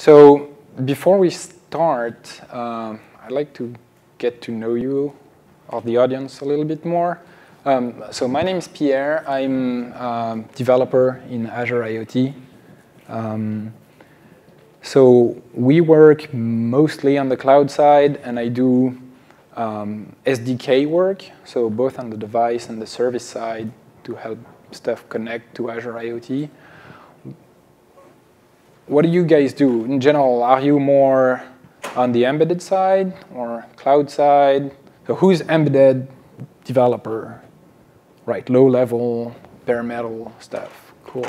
So before we start, I'd like to get to know you or the audience a little bit more. So my name is Pierre. I'm a developer in Azure IoT. So we work mostly on the cloud side, and I do SDK work, so both on the device and the service side to help stuff connect to Azure IoT. What do you guys do? In general, are you more on the embedded side or cloud side? So who's embedded developer? Right, low level, bare metal stuff, cool.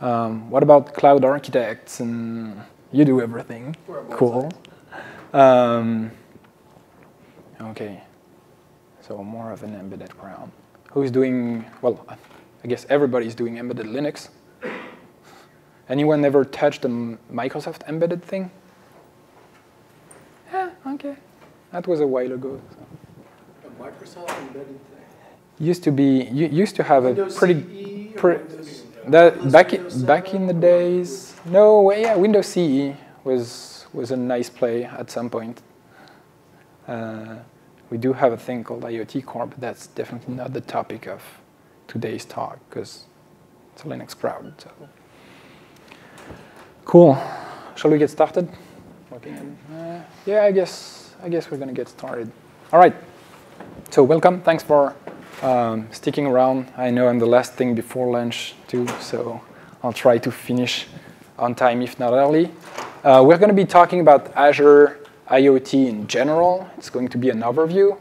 What about cloud architects? And you do everything. Cool. OK. So more of an embedded realm. Who's doing, well, I guess everybody's doing embedded Linux. Anyone ever touched a Microsoft embedded thing? Yeah, OK. That was a while ago. So. A Microsoft embedded thing? Used to be, you used to have Windows a pretty... CE or that back in the days, no, yeah, Windows CE was a nice play at some point. We do have a thing called IoT Core, but that's definitely not the topic of today's talk because it's a Linux crowd. So. Cool. Shall we get started? Okay. Yeah, I guess we're gonna get started. All right. So welcome. Thanks for. Sticking around. I know I'm the last thing before lunch, too, so I'll try to finish on time, if not early. We're going to be talking about Azure IoT in general. It's going to be an overview.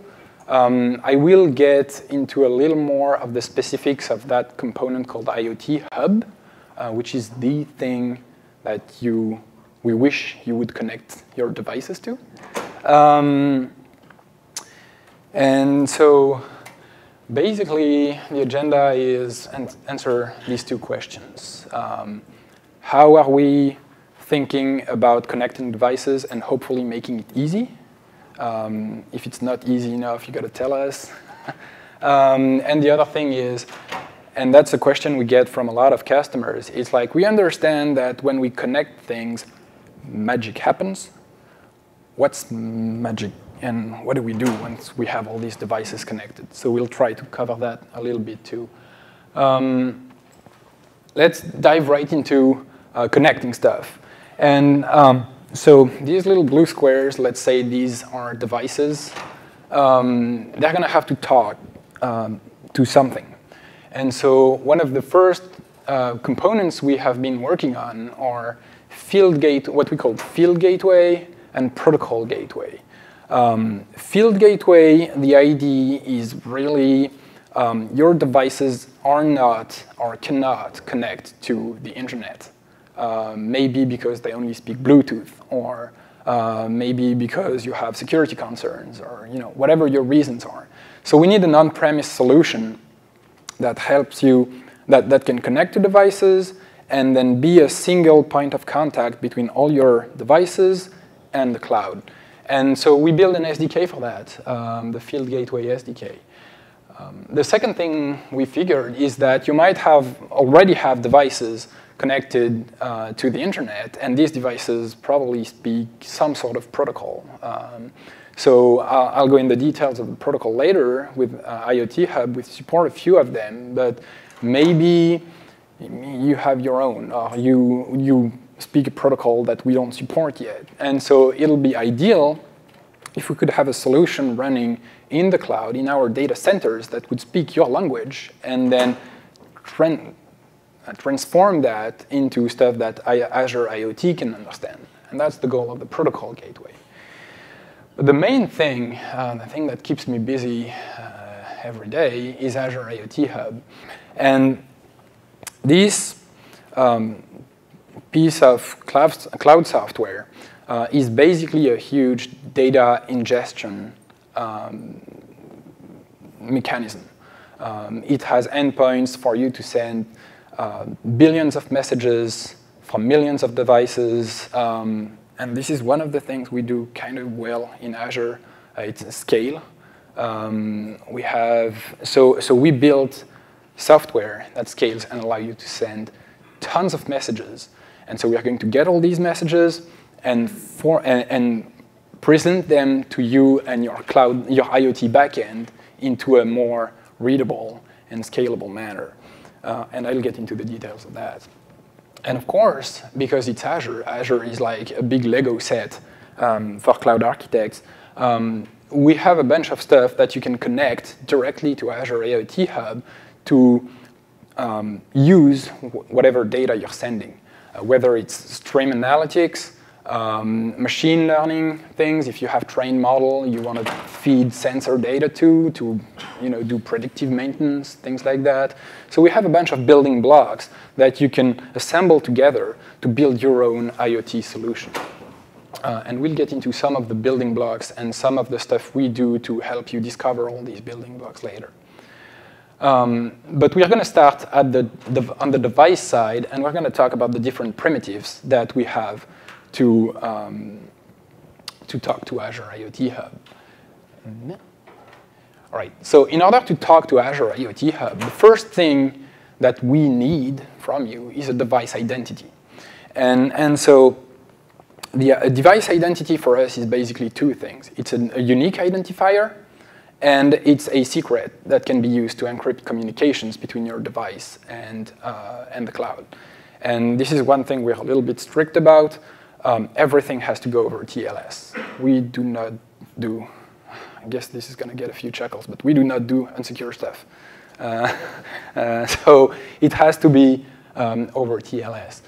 I will get into a little more of the specifics of that component called IoT Hub, which is the thing that we wish you would connect your devices to. And so basically, the agenda is answer these two questions. How are we thinking about connecting devices and hopefully making it easy? If it's not easy enough, you got to tell us. And the other thing is, and that's a question we get from a lot of customers, it's like, we understand that when we connect things, magic happens. What's magic? And what do we do once we have all these devices connected? So we'll try to cover that a little bit too. Let's dive right into connecting stuff. And so these little blue squares, let's say these are devices. They're gonna have to talk to something. And so one of the first components we have been working on are what we call Field Gateway and Protocol Gateway. Field Gateway, the idea is really your devices are not or cannot connect to the internet. Maybe because they only speak Bluetooth, or maybe because you have security concerns, or whatever your reasons are. So we need an on-premise solution that helps you, that can connect to devices and then be a single point of contact between all your devices and the cloud. And so we build an SDK for that, the Field Gateway SDK. The second thing we figured is that you might already have devices connected to the internet, and these devices probably speak some sort of protocol. So I'll go into the details of the protocol later with IoT Hub. We support a few of them, but maybe you have your own, or you speak a protocol that we don't support yet. And so it'll be ideal if we could have a solution running in the cloud, in our data centers, that would speak your language and then transform that into stuff that Azure IoT can understand. And that's the goal of the protocol gateway. But the main thing, the thing that keeps me busy every day, is Azure IoT Hub. And these piece of cloud software is basically a huge data ingestion mechanism. It has endpoints for you to send billions of messages from millions of devices. And this is one of the things we do kind of well in Azure. It's scale. So we built software that scales and allows you to send tons of messages. And so we are going to get all these messages and present them to you and your cloud, your IoT backend into a more readable and scalable manner. And I'll get into the details of that. And of course, because it's Azure, Azure is like a big Lego set for cloud architects. We have a bunch of stuff that you can connect directly to Azure IoT Hub to use whatever data you're sending, whether it's stream analytics, machine learning things. If you have trained model, you want to feed sensor data to do predictive maintenance, things like that. So we have a bunch of building blocks that you can assemble together to build your own IoT solution. And we'll get into some of the building blocks and some of the stuff we do to help you discover all these building blocks later. But we are going to start at on the device side, and we're going to talk about the different primitives that we have to talk to Azure IoT Hub. All right, so in order to talk to Azure IoT Hub, the first thing that we need from you is a device identity. And so the device identity for us is basically two things. It's a unique identifier, and it's a secret that can be used to encrypt communications between your device and the cloud. And this is one thing we're a little bit strict about. Everything has to go over TLS. We do not do, I guess this is going to get a few chuckles, but we do not do unsecure stuff. So it has to be over TLS.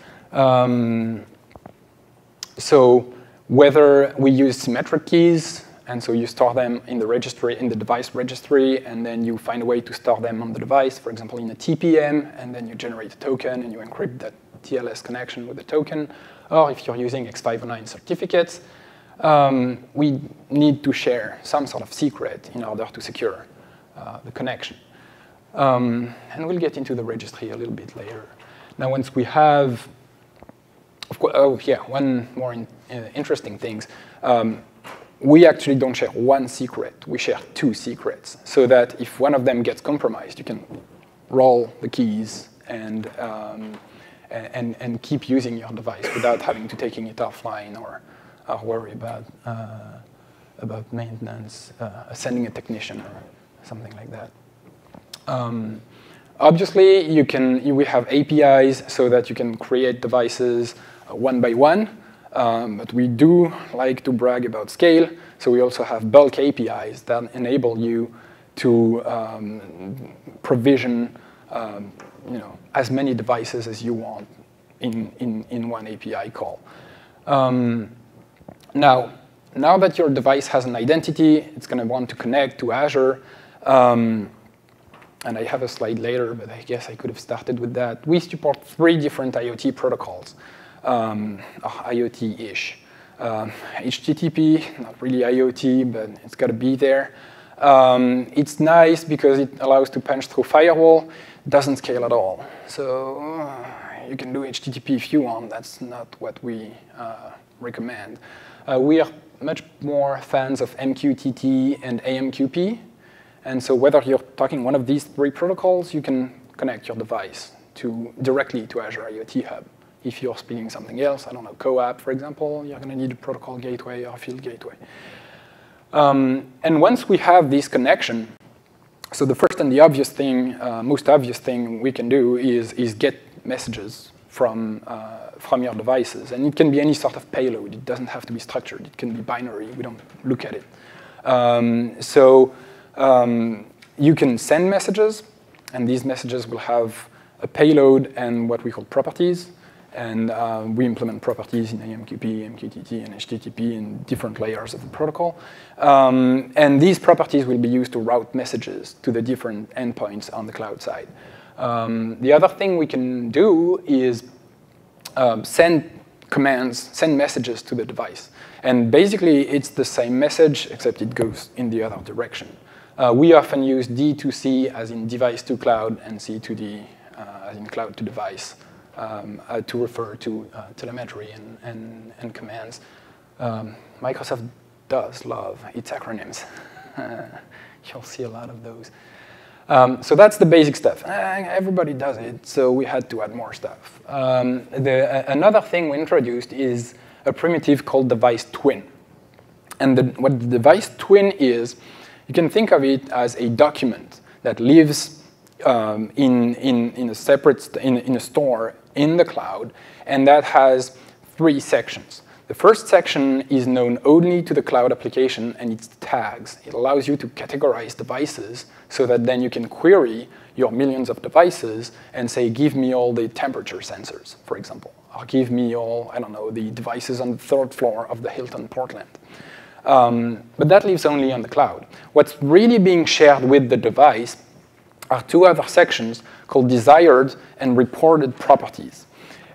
So whether we use symmetric keys, and so you store them in the registry, in the device registry, and then you find a way to store them on the device, for example, in a TPM, and then you generate a token, and you encrypt that TLS connection with a token. Or if you're using X.509 certificates, we need to share some sort of secret in order to secure the connection. And we'll get into the registry a little bit later. Now, once we have, of course, oh yeah, one more interesting thing. We actually don't share one secret. We share two secrets, so that if one of them gets compromised, you can roll the keys and keep using your device without having to taking it offline or worry about maintenance, sending a technician or something like that. Obviously, we have APIs so that you can create devices one by one. But we do like to brag about scale, so we also have bulk APIs that enable you to provision as many devices as you want in one API call. Now that your device has an identity, it's going to want to connect to Azure. And I have a slide later, but I guess I could have started with that. We support three different IoT protocols. IoT-ish. HTTP, not really IoT, but it's got to be there. It's nice because it allows to punch through firewall. Doesn't scale at all. So you can do HTTP if you want. That's not what we recommend. We are much more fans of MQTT and AMQP. And so whether you're talking one of these three protocols, you can connect your device directly to Azure IoT Hub. If you're speaking something else, I don't know, CoAP, for example, you're going to need a protocol gateway or a field gateway. And once we have this connection, so the first and the obvious thing, most obvious thing we can do is get messages from your devices. And it can be any sort of payload. It doesn't have to be structured. It can be binary. We don't look at it. You can send messages, and these messages will have a payload and what we call properties. And we implement properties in AMQP, MQTT, and HTTP in different layers of the protocol. And these properties will be used to route messages to the different endpoints on the cloud side. The other thing we can do is send commands, send messages to the device. And basically, it's the same message, except it goes in the other direction. We often use D2C as in device to cloud, and C2D as in cloud to device. To refer to telemetry and commands. Microsoft does love its acronyms. You'll see a lot of those. So that's the basic stuff. Everybody does it, so we had to add more stuff. Another thing we introduced is a primitive called device twin. And what the device twin is, you can think of it as a document that lives in a store in the cloud, and that has three sections. The first section is known only to the cloud application and its tags. It allows you to categorize devices so that then you can query your millions of devices and say, give me all the temperature sensors, for example, or give me all, I don't know, the devices on the third floor of the Hilton Portland. But that lives only on the cloud. What's really being shared with the device are two other sections called desired and reported properties.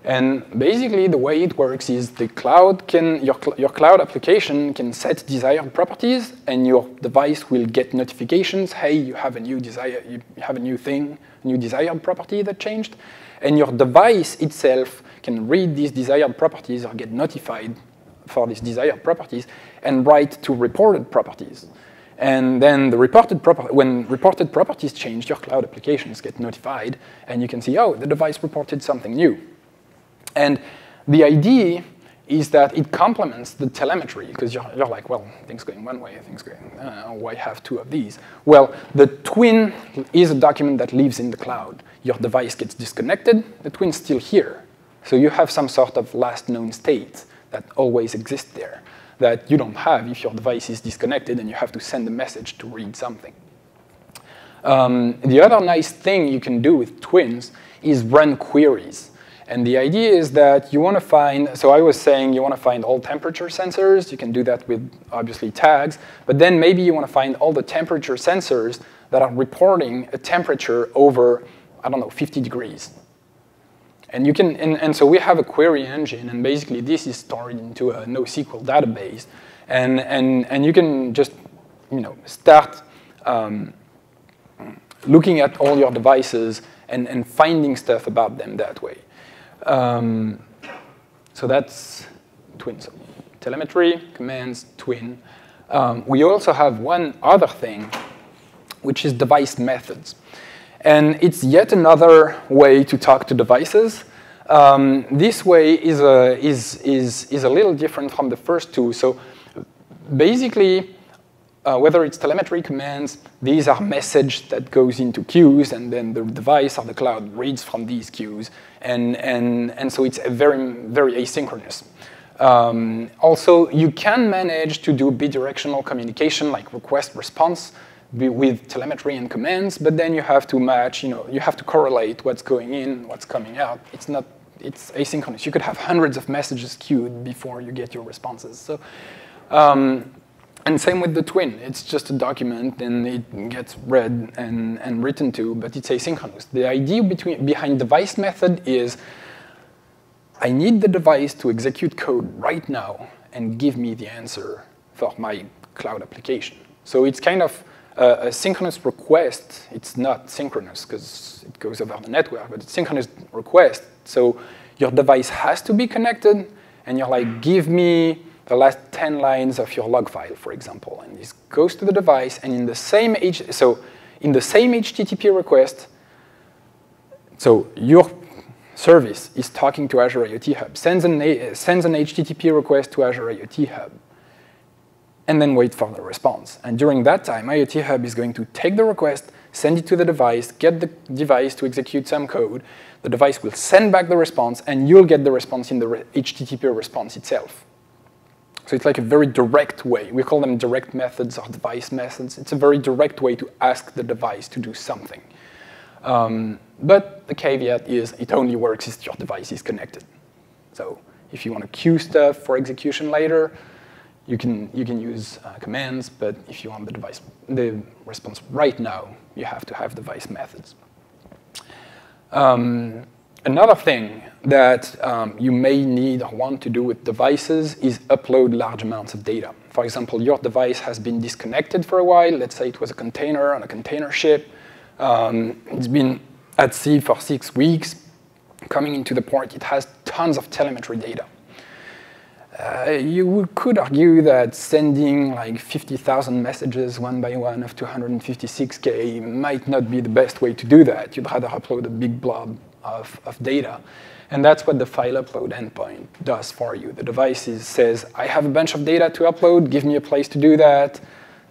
And basically, the way it works is the cloud can, your cloud application can set desired properties, and your device will get notifications. Hey, you have a new desire, you have a new thing, new desired property that changed, and your device itself can read these desired properties or get notified for these desired properties and write to reported properties. And then the when reported properties change, your cloud applications get notified, and you can see, oh, the device reported something new. And the idea is that it complements the telemetry, because you're like, well, things going one way, things going, why have two of these? Well, the twin is a document that lives in the cloud. Your device gets disconnected, the twin's still here. So you have some sort of last known state that always exists there, that you don't have if your device is disconnected and you have to send a message to read something. The other nice thing you can do with twins is run queries. And the idea is that you want to find, so I was saying you want to find all temperature sensors. You can do that with, obviously, tags. But then maybe you want to find all the temperature sensors that are reporting a temperature over, I don't know, 50 degrees. And you can, and so we have a query engine. And basically, this is stored into a NoSQL database. And you can just, you know, start looking at all your devices and finding stuff about them that way. So that's twin. So telemetry, commands, twin. We also have one other thing, which is device methods. And it's yet another way to talk to devices. This way is a little different from the first two. So basically, whether it's telemetry commands, these are message that goes into queues, and then the device or the cloud reads from these queues. And so it's a very, very asynchronous. Also, you can manage to do bidirectional communication, like request-response, with telemetry and commands, but then you have to match, you have to correlate what's going in, what's coming out. It's asynchronous. You could have hundreds of messages queued before you get your responses. So. And same with the twin. It's just a document, and it gets read and written to, but it's asynchronous. The idea behind device method is I need the device to execute code right now and give me the answer for my cloud application. So it's kind of a synchronous request. It's not synchronous because it goes over the network, but it's synchronous request. So your device has to be connected, and you're like, give me the last 10 lines of your log file, for example, and this goes to the device. And in the same HTTP request, so your service is talking to Azure IoT Hub, sends an HTTP request to Azure IoT Hub, and then wait for the response. And during that time, IoT Hub is going to take the request, send it to the device, get the device to execute some code. The device will send back the response, and you'll get the response in the HTTP response itself. So it's like a very direct way. We call them direct methods or device methods. It's a very direct way to ask the device to do something. But the caveat is it only works if your device is connected. So if you want to queue stuff for execution later, you can use commands. But if you want the response right now, you have to have device methods. Another thing that you may need or want to do with devices is upload large amounts of data. For example, your device has been disconnected for a while. Let's say it was a container on a container ship. It's been at sea for 6 weeks. Coming into the port, it has tons of telemetry data. You could argue that sending like 50,000 messages one by one of 256K might not be the best way to do that. You'd rather upload a big blob of data. And that's what the file upload endpoint does for you. The device says, I have a bunch of data to upload. Give me a place to do that.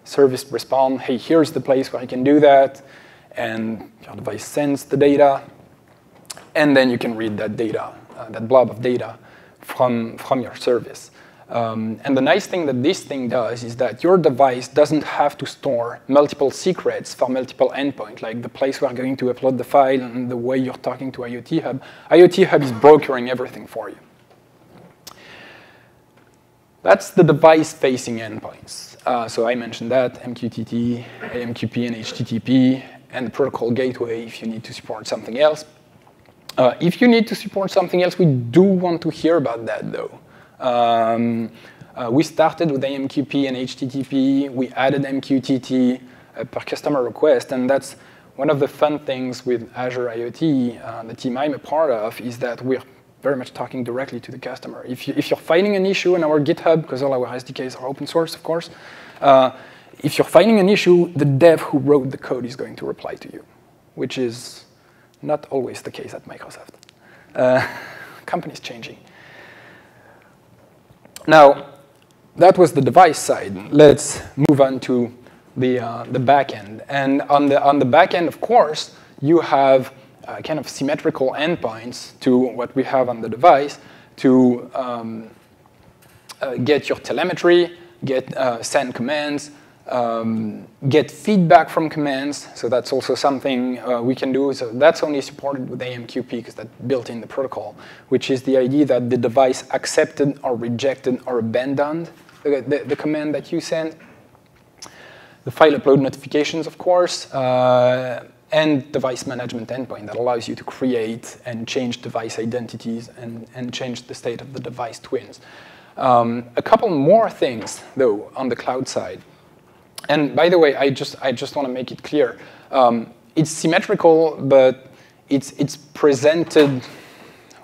Service responds, hey, here's the place where I can do that. And your device sends the data. And then you can read that data, that blob of data, from your service. And the nice thing that this thing does is that your device doesn't have to store multiple secrets for multiple endpoints, like the place we're going to upload the file and the way you're talking to IoT Hub. IoT Hub is brokering everything for you. That's the device-facing endpoints. So I mentioned that, MQTT, AMQP, and HTTP, and the protocol gateway if you need to support something else. If you need to support something else, we do want to hear about that, though. We started with AMQP and HTTP. We added MQTT per customer request. And that's one of the fun things with Azure IoT, the team I'm a part of, is that we're very much talking directly to the customer. If you're finding an issue in our GitHub, because all our SDKs are open source, of course, if you're finding an issue, the dev who wrote the code is going to reply to you, which is not always the case at Microsoft. Companies changing. Now, that was the device side. Let's move on to the back end. And on the back end, of course, you have kind of symmetrical endpoints to what we have on the device to get your telemetry, send commands, get feedback from commands. So that's also something we can do. So that's only supported with AMQP because that's built in the protocol, which is the idea that the device accepted or rejected or abandoned the command that you send. The file upload notifications, of course, and device management endpoint that allows you to create and change device identities and change the state of the device twins. A couple more things, though, on the cloud side. And by the way, I just want to make it clear. It's symmetrical, but it's presented.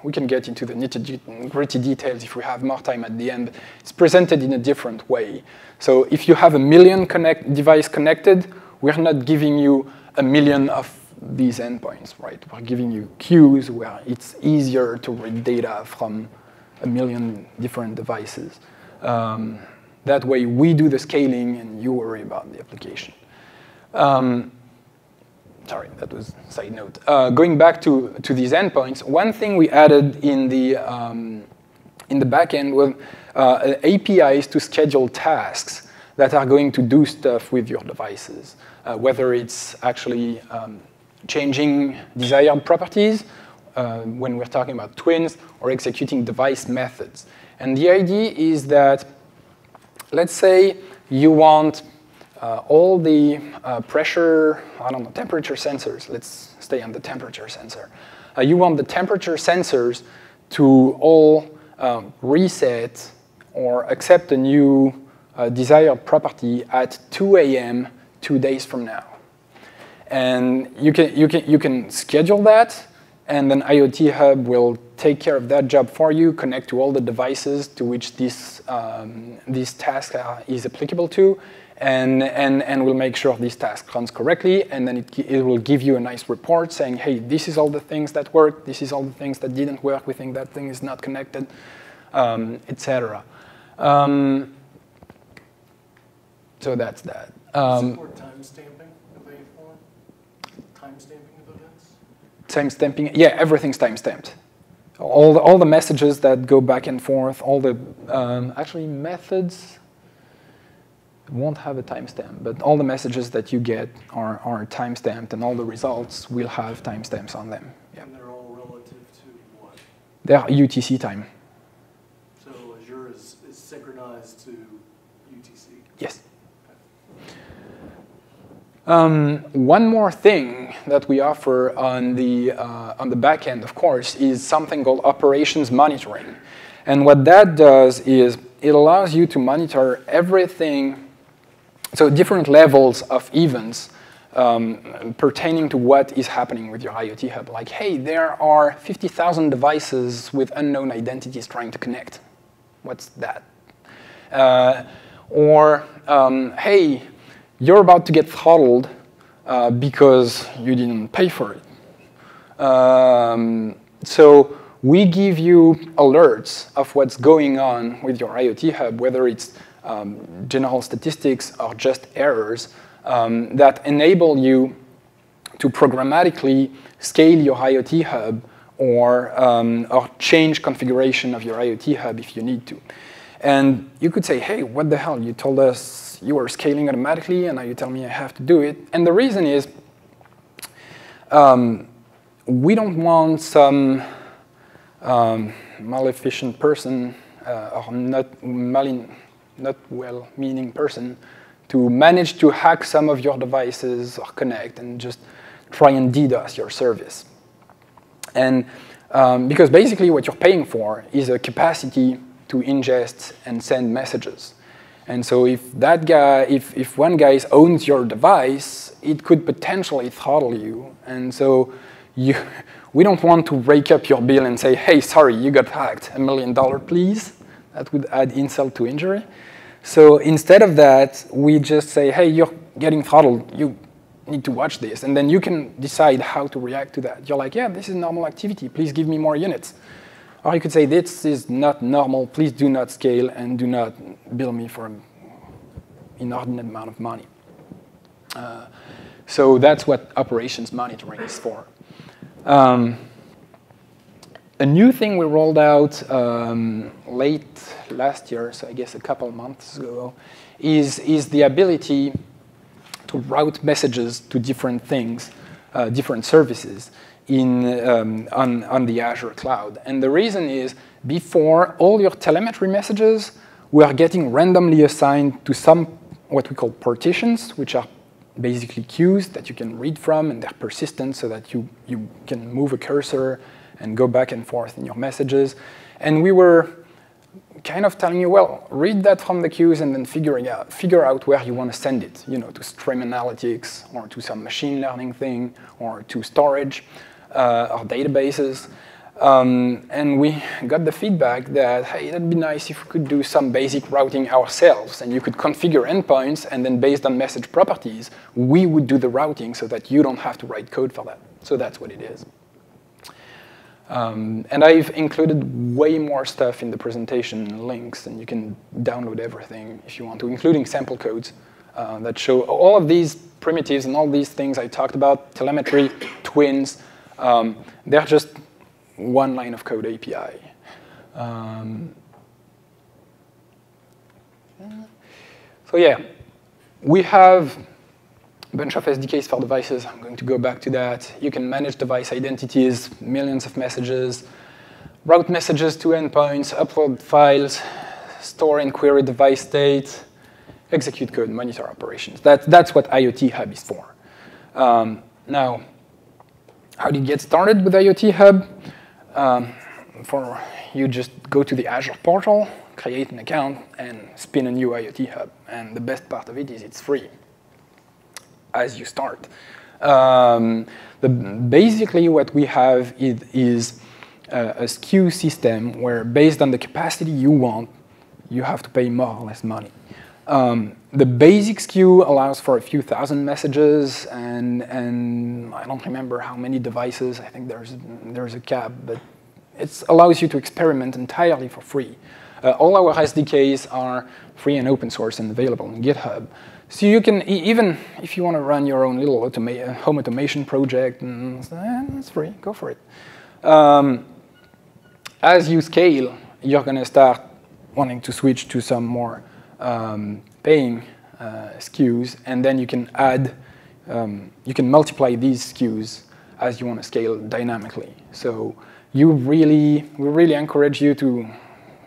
We can get into the nitty-gritty details if we have more time at the end. But it's presented in a different way. So if you have a million device connected, we're not giving you a million of these endpoints, right? We're giving you queues where it's easier to read data from a million different devices. That way, we do the scaling, and you worry about the application. Sorry, that was a side note. Going back to these endpoints, one thing we added in the backend was APIs to schedule tasks that are going to do stuff with your devices, whether it's actually changing desired properties when we're talking about twins or executing device methods. And the idea is that let's say you want all the pressure, I don't know, temperature sensors. Let's stay on the temperature sensor. You want the temperature sensors to all reset or accept a new desired property at 2 a.m. 2 days from now. And you can schedule that, and then IoT Hub will take care of that job for you, connect to all the devices to which this task is applicable to, and we'll make sure this task runs correctly, and then it will give you a nice report saying, hey, this is all the things that worked, this is all the things that didn't work, we think that thing is not connected, etc. So that's that. Support timestamping of any form? Timestamping of events? Timestamping, yeah, everything's timestamped. All the messages that go back and forth, all the actually methods won't have a timestamp, but all the messages that you get are timestamped, and all the results will have timestamps on them. Yeah. And they're all relative to what? They're UTC time. So Azure is synchronized to UTC? Yes. One more thing that we offer on the back end, of course, is something called operations monitoring. And what that does is it allows you to monitor everything, so different levels of events pertaining to what is happening with your IoT Hub. Like, hey, there are 50,000 devices with unknown identities trying to connect. what's that? Hey, you're about to get throttled because you didn't pay for it. So we give you alerts of what's going on with your IoT Hub, whether it's general statistics or just errors that enable you to programmatically scale your IoT Hub or change configuration of your IoT Hub if you need to. And you could say, hey, what the hell? You told us you were scaling automatically, and now you tell me I have to do it. And the reason is we don't want some maleficent person or not well-meaning person to manage to hack some of your devices or connect and just try and DDoS your service. And because basically what you're paying for is a capacity to ingest and send messages. And so if that guy, if one guy owns your device, it could potentially throttle you. And so we don't want to rake up your bill and say, hey, sorry, you got hacked, $1 million, please. That would add insult to injury. So instead of that, we just say, hey, you're getting throttled. You need to watch this. And then you can decide how to react to that. You're like, yeah, this is normal activity. Please give me more units. Or you could say, this is not normal. Please do not scale and do not bill me for an inordinate amount of money. So that's what operations monitoring is for. A new thing we rolled out late last year, so I guess a couple months ago, is the ability to route messages to different things, different services on the Azure cloud. And the reason is, before, all your telemetry messages were getting randomly assigned to some what we call partitions, which are basically queues that you can read from, and they're persistent so that you can move a cursor and go back and forth in your messages. And we were kind of telling you, well, read that from the queues and then figure out where you want to send it, to stream analytics or to some machine learning thing or to storage or databases. And we got the feedback that, hey, that'd be nice if we could do some basic routing ourselves, and you could configure endpoints, and then based on message properties, we would do the routing so that you don't have to write code for that. So that's what it is. And I've included way more stuff in the presentation links, and you can download everything if you want to, including sample codes that show all of these primitives and all these things I talked about, telemetry, twins. They're just one line of code API. So yeah, we have a bunch of SDKs for devices. I'm going to go back to that. You can manage device identities, millions of messages, route messages to endpoints, upload files, store and query device state, execute code, monitor operations. That's what IoT Hub is for. Now, how do you get started with IoT Hub? You just go to the Azure portal, create an account, and spin a new IoT Hub. And the best part of it is it's free as you start. Basically what we have is a SKU system where, based on the capacity you want, you have to pay more or less money. The basic SKU allows for a few thousand messages, and I don't remember how many devices. I think there's a cap, but it allows you to experiment entirely for free. All our SDKs are free and open source and available on GitHub. So you can, even if you want to run your own little home automation project, it's free, go for it. As you scale, you're going to start wanting to switch to some more paying SKUs, and then you can add, you can multiply these SKUs as you want to scale dynamically. So we really encourage you to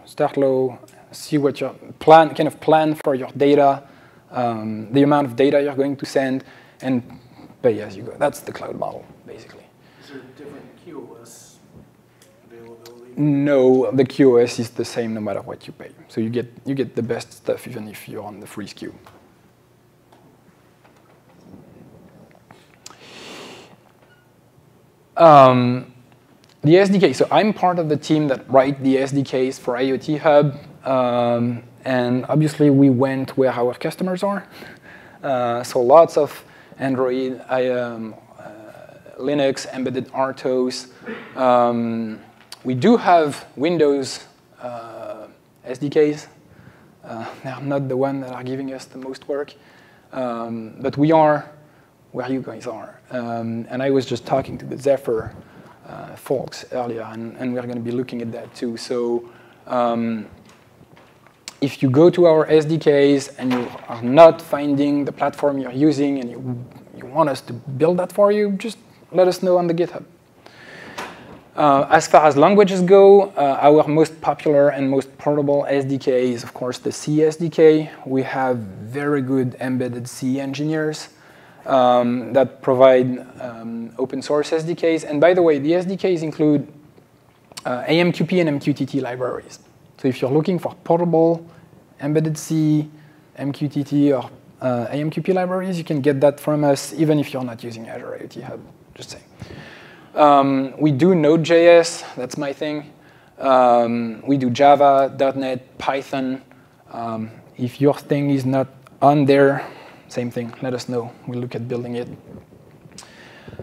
start low, see what your plan, kind of plan for your data, the amount of data you're going to send, and pay as you go. That's the cloud model, basically. Is there a different QoS availability? No, the QoS is the same no matter what you pay. So you get the best stuff even if you're on the free SKU. The SDK, so I'm part of the team that write the SDKs for IoT Hub, and obviously we went where our customers are. So lots of Android, Linux, embedded RTOS. We do have Windows SDKs. They're not the one that are giving us the most work, but we are where you guys are. And I was just talking to the Zephyr folks earlier, and we're going to be looking at that too. So if you go to our SDKs and you are not finding the platform you're using and you want us to build that for you, just let us know on the GitHub. As far as languages go, our most popular and most portable SDK is, of course, the C SDK. We have very good embedded C engineers that provide open source SDKs. And by the way, the SDKs include AMQP and MQTT libraries. So if you're looking for portable, embedded C, MQTT, or AMQP libraries, you can get that from us, even if you're not using Azure IoT Hub, just saying. We do Node.js, that's my thing. We do Java, .NET, Python. If your thing is not on there, same thing, let us know. We'll look at building it.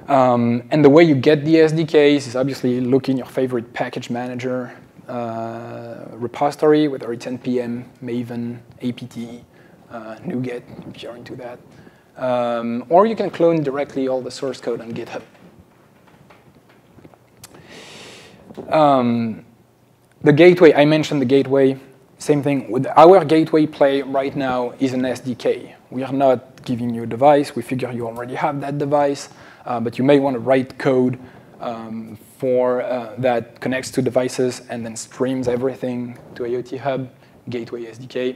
And the way you get the SDKs is obviously look in your favorite package manager repository, whether it's NPM, Maven, APT, NuGet, if you're into that. Or you can clone directly all the source code on GitHub. The gateway, I mentioned the gateway. Same thing, with our gateway play right now is an SDK. We are not giving you a device. We figure you already have that device, but you may want to write code for that connects to devices and then streams everything to IoT Hub, Gateway SDK.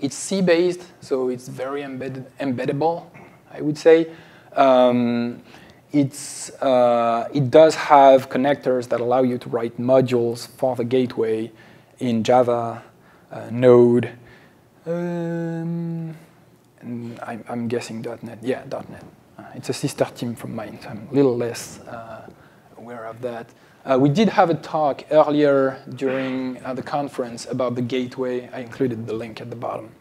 It's C-based, so it's very embeddable, I would say. It does have connectors that allow you to write modules for the gateway in Java, Node, and I'm guessing .NET. Yeah, .NET. It's a sister team from mine, so I'm a little less aware of that. We did have a talk earlier during the conference about the gateway. I included the link at the bottom.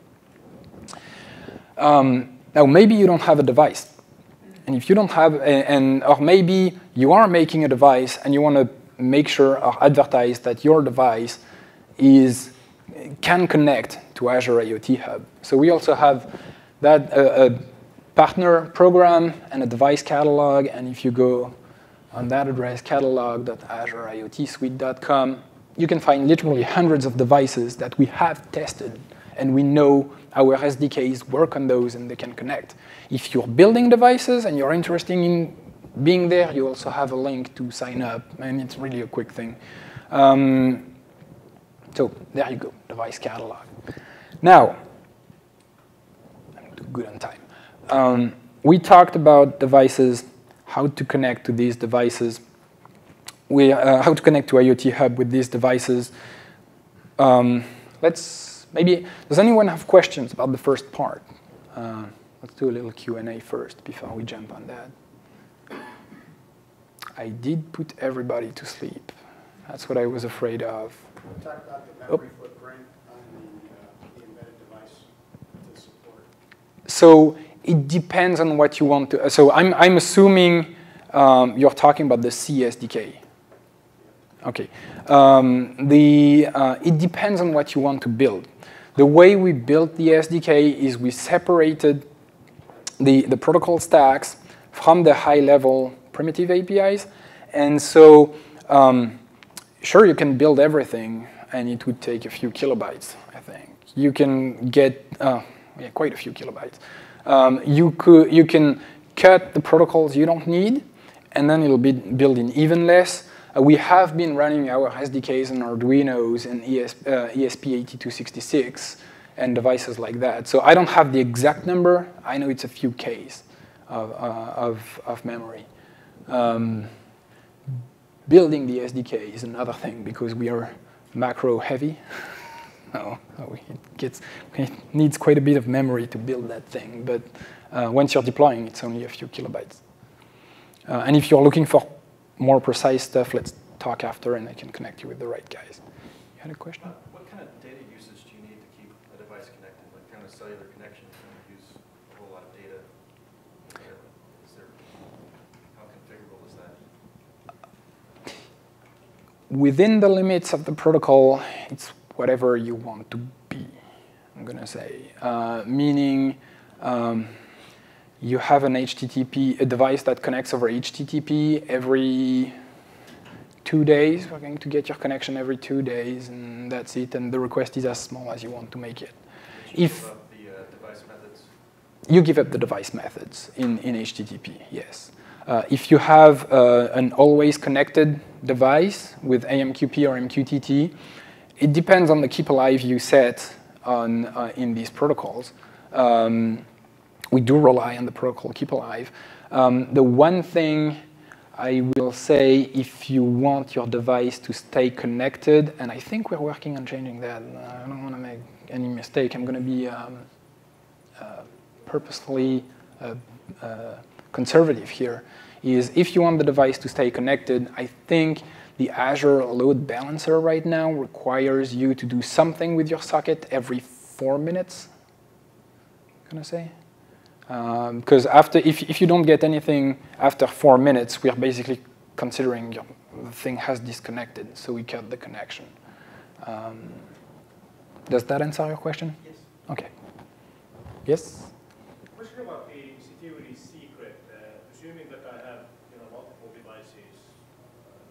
Now, maybe you don't have a device. And if you don't have, or maybe you are making a device and you want to make sure or advertise that your device can connect to Azure IoT Hub. So we also have that a partner program and a device catalog. And if you go on that address, catalog.azureiotsuite.com, you can find literally hundreds of devices that we have tested, and we know our SDKs work on those and they can connect. If you're building devices and you're interested in being there, you also have a link to sign up, and it's really a quick thing. So there you go, device catalog. Now, I'm good on time. We talked about devices, how to connect to these devices, how to connect to IoT Hub with these devices. Maybe, does anyone have questions about the first part? Let's do a little Q&A first before we jump on that. I did put everybody to sleep. That's what I was afraid of. We talked about the memory footprint on the embedded device to support. So it depends on what you want to. So I'm assuming you're talking about the C SDK. OK. It depends on what you want to build. The way we built the SDK is we separated the protocol stacks from the high-level primitive APIs. And so sure, you can build everything, and it would take a few kilobytes, I think. You can get quite a few kilobytes. You can cut the protocols you don't need, and then it'll be built in even less. We have been running our SDKs and Arduinos and ESP8266 and devices like that. So I don't have the exact number. I know it's a few Ks of memory. Building the SDK is another thing because we are macro heavy. It needs quite a bit of memory to build that thing. But once you're deploying, it's only a few kilobytes. And if you're looking for more precise stuff, let's talk after, and I can connect you with the right guys. You had a question? What kind of data usage do you need to keep a device connected? Like kind of cellular connection, you use a whole lot of data. Is there, how configurable is that? Within the limits of the protocol, it's whatever you want to be, I'm going to say. Meaning, you have an HTTP, a device that connects over HTTP every 2 days. We're going to get your connection every 2 days, and that's it. And the request is as small as you want to make it. If you give up the device methods? You give up the device methods in HTTP, yes. If you have an always connected device with AMQP or MQTT, it depends on the keep alive you set on, in these protocols. We do rely on the protocol keep alive. The one thing I will say, if you want your device to stay connected, and I think we're working on changing that. I don't want to make any mistake. I'm going to be purposefully conservative here, is if you want the device to stay connected, I think the Azure Load Balancer right now requires you to do something with your socket every 4 minutes, I'm going to say. Because if you don't get anything after 4 minutes, we are basically considering the thing has disconnected, so we cut the connection. Does that answer your question? Yes. OK. Yes? Question about the security secret. Assuming that I have multiple devices,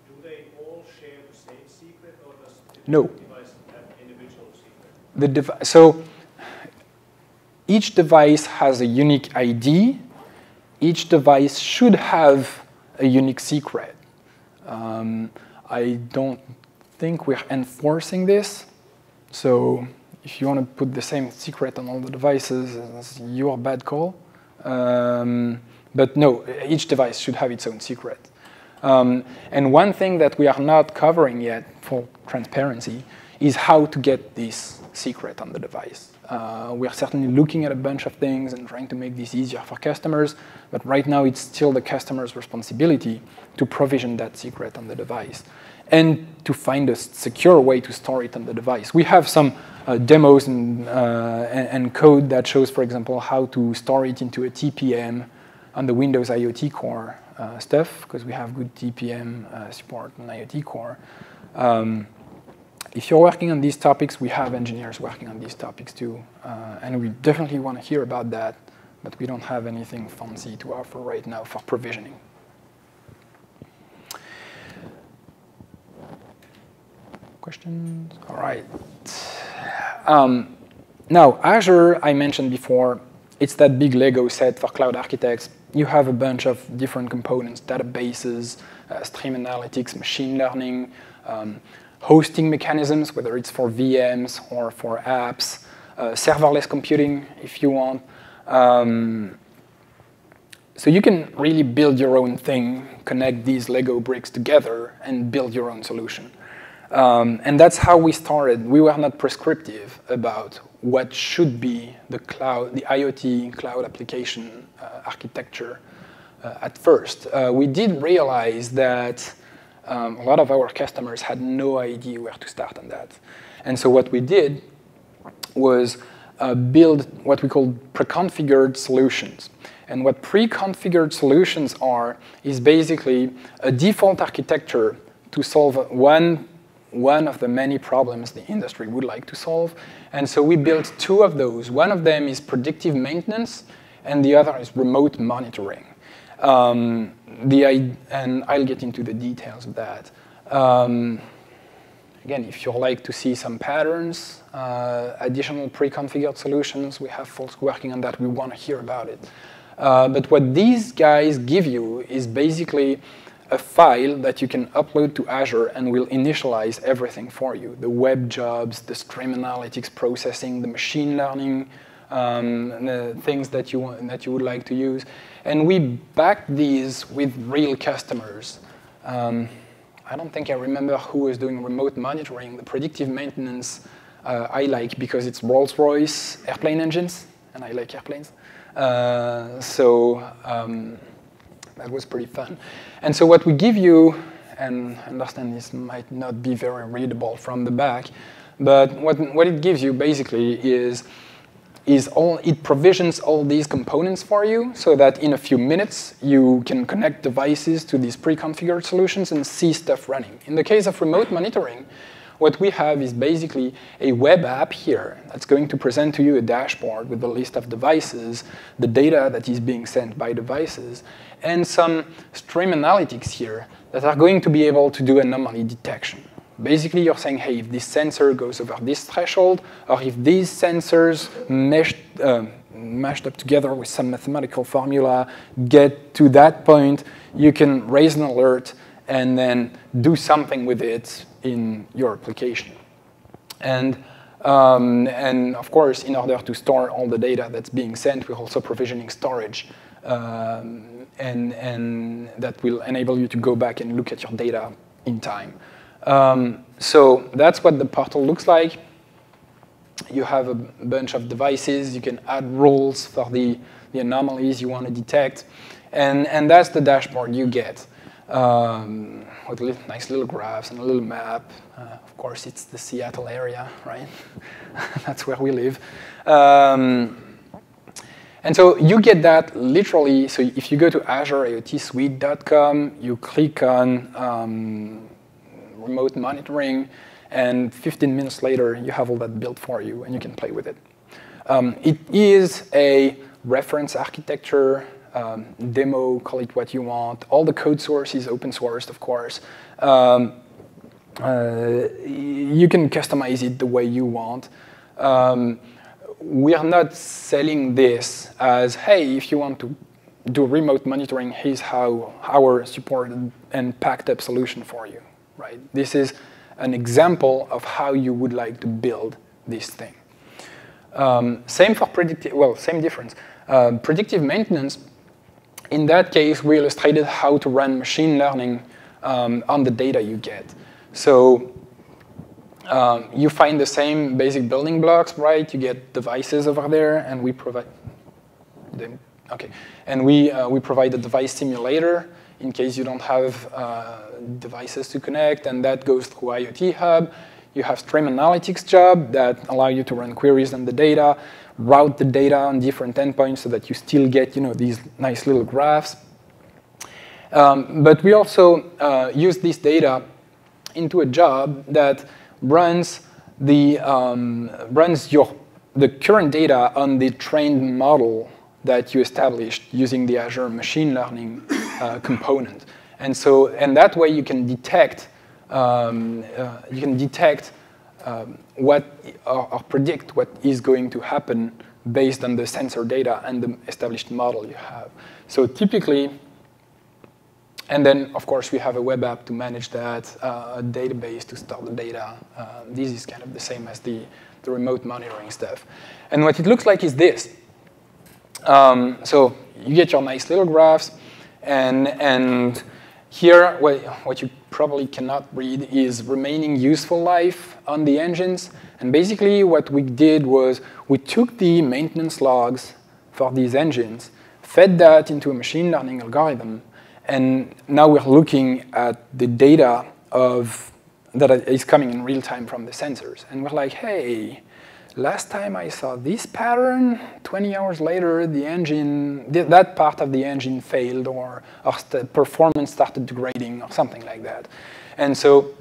do they all share the same secret, or does the device have individual secret? Each device has a unique ID. Each device should have a unique secret. I don't think we're enforcing this. So if you want to put the same secret on all the devices, that's your bad call. But no, each device should have its own secret. And one thing that we are not covering yet, for transparency, is how to get this secret on the device. We are certainly looking at a bunch of things and trying to make this easier for customers, but right now it's still the customer's responsibility to provision that secret on the device and to find a secure way to store it on the device. We have some demos and code that shows, for example, how to store it into a TPM on the Windows IoT Core stuff, because we have good TPM support on IoT Core. If you're working on these topics, we have engineers working on these topics too. And we definitely want to hear about that, but we don't have anything fancy to offer right now for provisioning. Questions? All right. Now, Azure, I mentioned before, it's that big Lego set for cloud architects. You have a bunch of different components, databases, stream analytics, machine learning, hosting mechanisms, whether it's for VMs or for apps, serverless computing, if you want. So you can really build your own thing, connect these Lego bricks together, and build your own solution. And that's how we started. We were not prescriptive about what should be the cloud, the IoT cloud application architecture at first. We did realize that a lot of our customers had no idea where to start on that. And so what we did was build what we call pre-configured solutions. And what pre-configured solutions are is basically a default architecture to solve one of the many problems the industry would like to solve. And so we built two of those. One of them is predictive maintenance, and the other is remote monitoring. And I'll get into the details of that. Again, if you like to see some patterns, additional pre-configured solutions, we have folks working on that. We want to hear about it. But what these guys give you is basically a file that you can upload to Azure and will initialize everything for you. The web jobs, the stream analytics processing, the machine learning, the things that you would like to use. And we backed these with real customers. I don't think I remember who was doing remote monitoring. The predictive maintenance I like because it's Rolls-Royce airplane engines, and I like airplanes. So that was pretty fun. And so what we give you, and understand this might not be very readable from the back, but what it gives you basically is it provisions all these components for you so that in a few minutes you can connect devices to these pre-configured solutions and see stuff running. In the case of remote monitoring, what we have is basically a web app here that's going to present to you a dashboard with a list of devices, the data that is being sent by devices, and some stream analytics here that are going to be able to do anomaly detection. Basically, you're saying, hey, if this sensor goes over this threshold, or if these sensors meshed up together with some mathematical formula get to that point, you can raise an alert and then do something with it in your application. And of course, in order to store all the data that's being sent, we're also provisioning storage. And that will enable you to go back and look at your data in time. So that's what the portal looks like. You have a bunch of devices. You can add rules for the anomalies you want to detect. And that's the dashboard you get. With nice little graphs and a little map. Of course, it's the Seattle area, right? That's where we live. And so you get that literally. So if you go to AzureIoTSuite.com, you click on remote monitoring, and 15 minutes later, you have all that built for you, and you can play with it. It is a reference architecture. Demo, call it what you want. All the code source is open sourced, of course. You can customize it the way you want. We are not selling this as, hey, if you want to do remote monitoring, here's how our support and packed up solution for you, right? This is an example of how you would like to build this thing. Same for predictive, well, same difference. Predictive maintenance. In that case, we illustrated how to run machine learning on the data you get. So you find the same basic building blocks, right? You get devices over there, and we provide them. Okay, and we provide a device simulator in case you don't have devices to connect, and that goes through IoT Hub. You have stream analytics job that allow you to run queries on the data, route the data on different endpoints so that you still get, you know, these nice little graphs. But we also use this data into a job that runs the current data on the trained model that you established using the Azure Machine Learning component, and that way you can detect. Or predict what is going to happen based on the sensor data and the established model you have. So typically, and then of course we have a web app to manage that, a database to store the data. This is kind of the same as the remote monitoring stuff. And what it looks like is this. So you get your nice little graphs, and here, what you probably cannot read is remaining useful life on the engines. And basically, what we did was we took the maintenance logs for these engines, fed that into a machine learning algorithm, and now we're looking at the data that is coming in real time from the sensors. And we're like, hey, last time I saw this pattern, 20 hours later, the engine, that part of the engine failed, or performance started degrading, or something like that. And so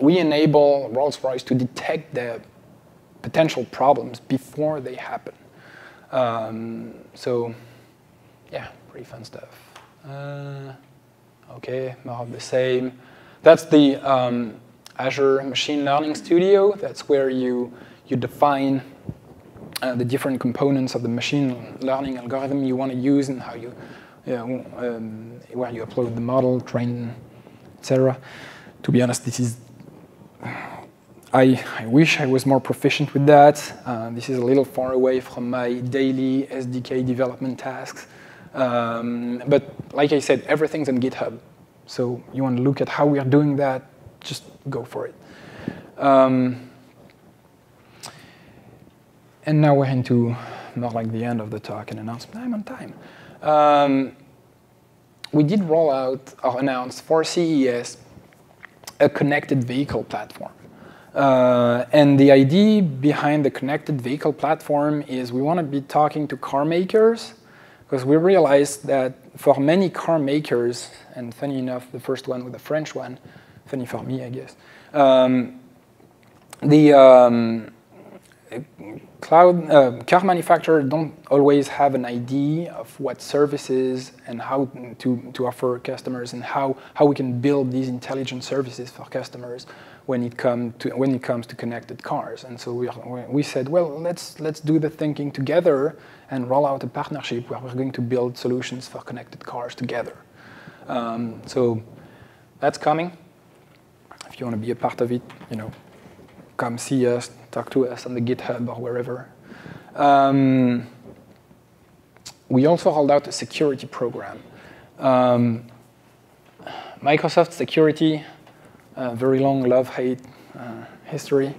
we enable Rolls-Royce to detect the potential problems before they happen. So yeah, pretty fun stuff. OK, more of the same. That's the Azure Machine Learning Studio. That's where you define the different components of the machine learning algorithm you want to use and how where you upload the model, train, etc. To be honest, this is I wish I was more proficient with that. This is a little far away from my daily SDK development tasks. But like I said, everything's on GitHub. So you want to look at how we are doing that, just go for it. And now we're into not like the end of the talk and announcement. I'm on time. we did roll out or announce for CES a connected vehicle platform. And the idea behind the connected vehicle platform is we want to be talking to car makers, because we realized that for many car makers, and funny enough, the first one with the French one, funny for me, I guess, car manufacturers don't always have an idea of what services and how to offer customers, and how we can build these intelligent services for customers when it comes to connected cars. And so we said, well, let's do the thinking together and roll out a partnership where we're going to build solutions for connected cars together. So that's coming. If you want to be a part of it, come see us, talk to us on the GitHub or wherever. We also rolled out a security program. Microsoft security, very long love-hate history.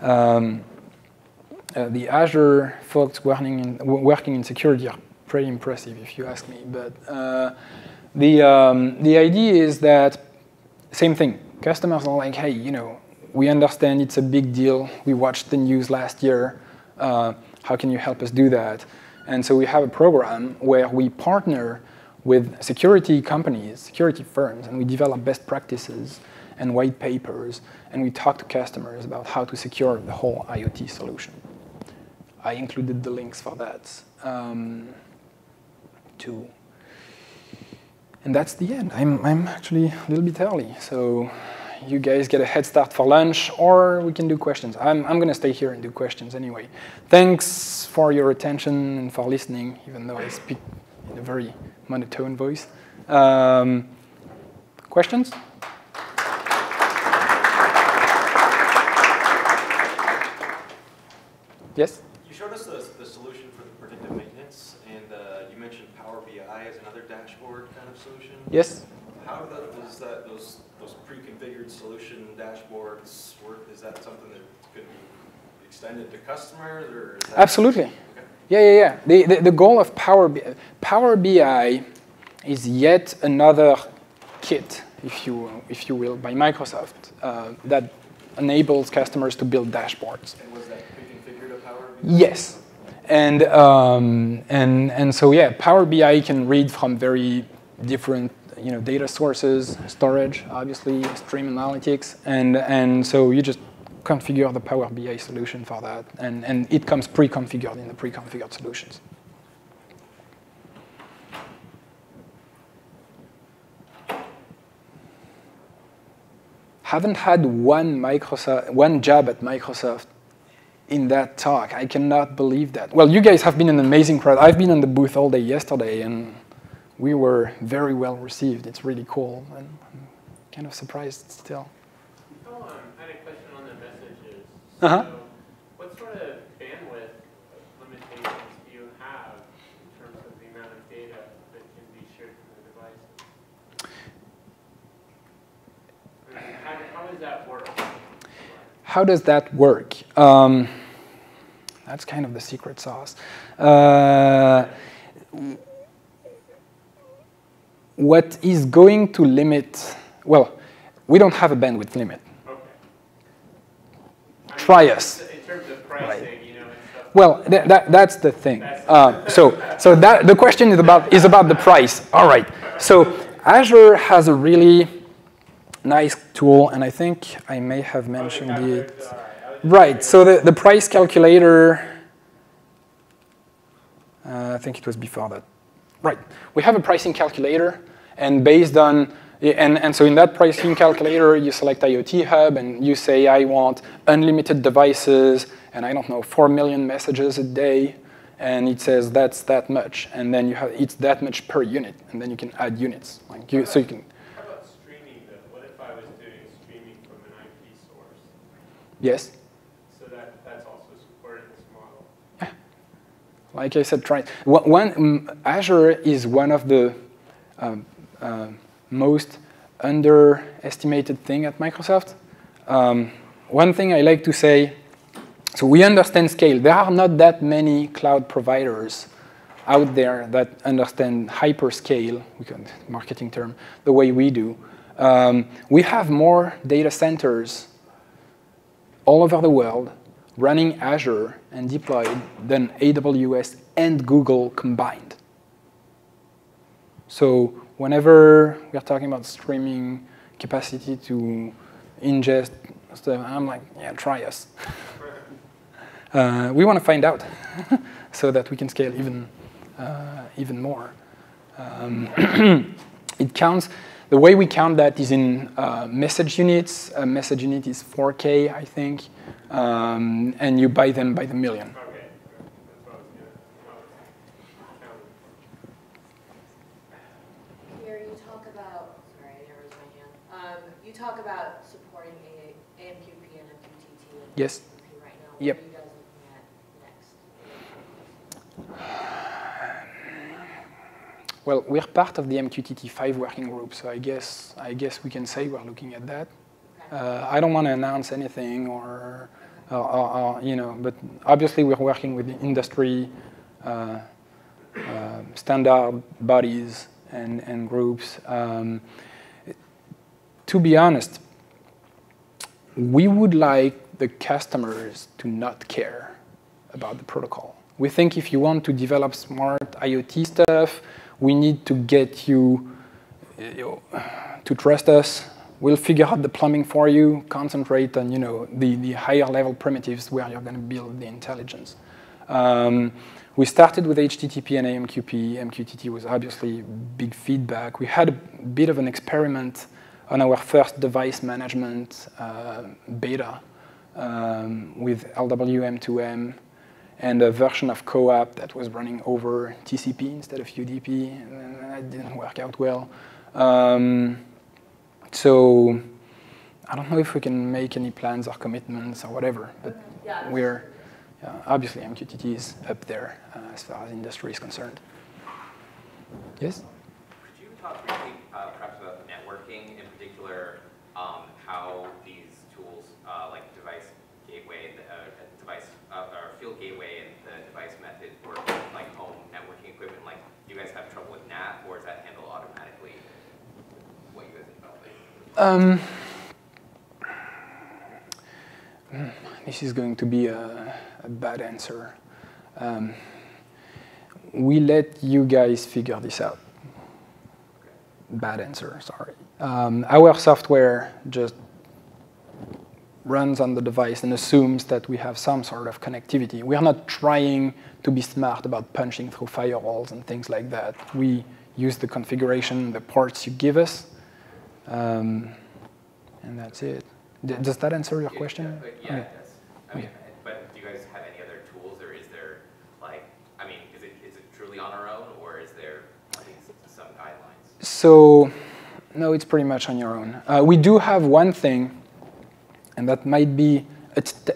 The Azure folks working in security are pretty impressive, if you ask me. But the idea is that, same thing, customers are like, hey, we understand it's a big deal. We watched the news last year. How can you help us do that? And so we have a program where we partner with security companies, security firms, and we develop best practices and white papers, and we talk to customers about how to secure the whole IoT solution. I included the links for that too. And that's the end. I'm actually a little bit early, so you guys get a head start for lunch, or we can do questions. I'm going to stay here and do questions anyway. Thanks for your attention and for listening, even though I speak in a very monotone voice. Questions? Yes? You showed us the solution for the predictive maintenance, and you mentioned Power BI as another dashboard kind of solution. Yes. How does those pre-configured solution dashboards work? Is that something that could be extended to customers? Or is that absolutely. Okay. Yeah. The goal of Power BI is yet another kit, if you will, by Microsoft that enables customers to build dashboards. And was that pre-configured to Power BI? Yes, and so yeah, Power BI can read from very different data sources, storage, obviously, stream analytics, and so you just configure the Power BI solution for that, and it comes pre-configured in the pre-configured solutions. Haven't had one job at Microsoft in that talk. I cannot believe that. Well, you guys have been an amazing crowd. I've been on the booth all day yesterday, and we were very well received. It's really cool, and I'm kind of surprised still. I had a question on the messages. So what sort of bandwidth limitations do you have in terms of the amount of data that can be shared from the devices? How does that work? How does that work? That's kind of the secret sauce. What is going to limit, well, we don't have a bandwidth limit. Okay. Try us. In terms of pricing, right. Well, that's the thing. So the question is about the price. All right. So Azure has a really nice tool, and I think I may have mentioned it. Right. So the price calculator, I think it was before that. Right. We have a pricing calculator, and based on, and so in that pricing calculator, you select IoT Hub, and you say, I want unlimited devices, and I don't know, 4 million messages a day, and it says that's that much, and then you have, it's that much per unit, and then you can add units. Like you, so you can. How about streaming, though? What if I was doing streaming from an IP source? Yes. Like I said, Azure is one of the most underestimated thing at Microsoft. One thing I like to say, so we understand scale. There are not that many cloud providers out there that understand hyperscale, we can marketing term, the way we do. We have more data centers all over the world running Azure and deployed than AWS and Google combined. So whenever we're talking about streaming capacity to ingest stuff, I'm like, yeah, try us. We want to find out so that we can scale even more. It counts. The way we count that is in message units. A message unit is 4K, I think, and you buy them by the million. Pierre, you talk about, sorry, I didn't raise my hand. You talk about supporting AMQP and MQTT. Yes. Right now. Yep. What are you guys looking at next? Well, we're part of the MQTT 5 working group, so I guess we can say we're looking at that. I don't want to announce anything, or you know, but obviously we're working with the industry standard bodies and groups. To be honest, we would like the customers to not care about the protocol. We think if you want to develop smart IoT stuff, we need to get you to trust us. We'll figure out the plumbing for you. Concentrate on, you know, the higher level primitives where you're going to build the intelligence. We started with HTTP and AMQP. MQTT was obviously big feedback. We had a bit of an experiment on our first device management beta with LWM2M. And a version of CoAP that was running over TCP instead of UDP, and that didn't work out well. So I don't know if we can make any plans or commitments or whatever, but yeah, we're obviously MQTT is up there as far as industry is concerned. Yes? Could you talk briefly perhaps about networking, in particular how these tools like device gateway, or field gateway and the device method for like home networking equipment, like do you guys have trouble with NAT, or is that handled automatically? What you guys involved in? This is going to be a bad answer. We let you guys figure this out. Okay. Bad answer, sorry. Our software just runs on the device and assumes that we have some sort of connectivity. We are not trying to be smart about punching through firewalls and things like that. We use the configuration, the ports you give us, and that's it. Does that answer your question? Yeah, okay. I mean, okay. But do you guys have any other tools, or is there, like, I mean, is it truly on our own, or is there some guidelines? So, no, it's pretty much on your own. We do have one thing, and that might be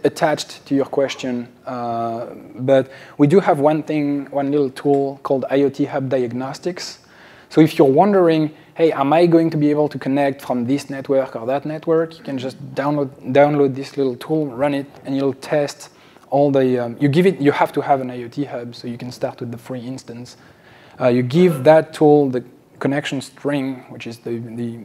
attached to your question. But we do have one thing, one little tool called IoT Hub Diagnostics. So if you're wondering, hey, am I going to be able to connect from this network or that network, you can just download this little tool, run it, and you'll test all the, you have to have an IoT Hub, so you can start with the free instance. You give that tool the connection string, which is the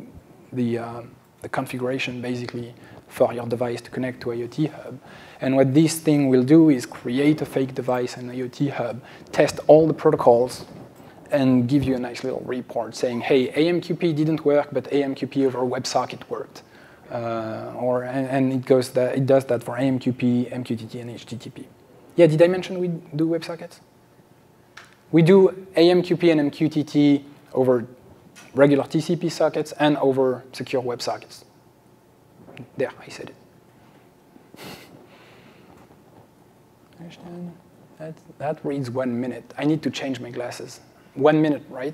configuration, basically, for your device to connect to IoT Hub. And what this thing will do is create a fake device in IoT Hub, test all the protocols, and give you a nice little report saying, hey, AMQP didn't work, but AMQP over WebSocket worked. And it does that for AMQP, MQTT, and HTTP. Yeah, did I mention we do WebSockets? We do AMQP and MQTT over regular TCP sockets and over secure WebSockets. There, I said it. Question? That reads 1 minute. I need to change my glasses. 1 minute, right?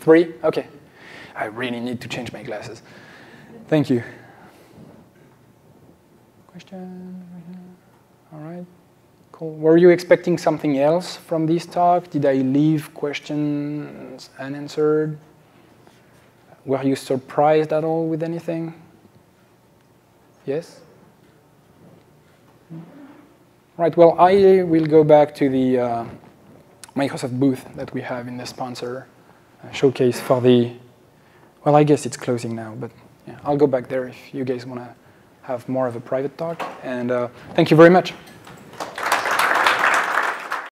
3? OK. I really need to change my glasses. Thank you. Question? All right. Cool. Were you expecting something else from this talk? Did I leave questions unanswered? Were you surprised at all with anything? Yes? Right, well, I will go back to the Microsoft booth that we have in the sponsor showcase for the, well, I guess it's closing now, but yeah, I'll go back there if you guys want to have more of a private talk. And thank you very much.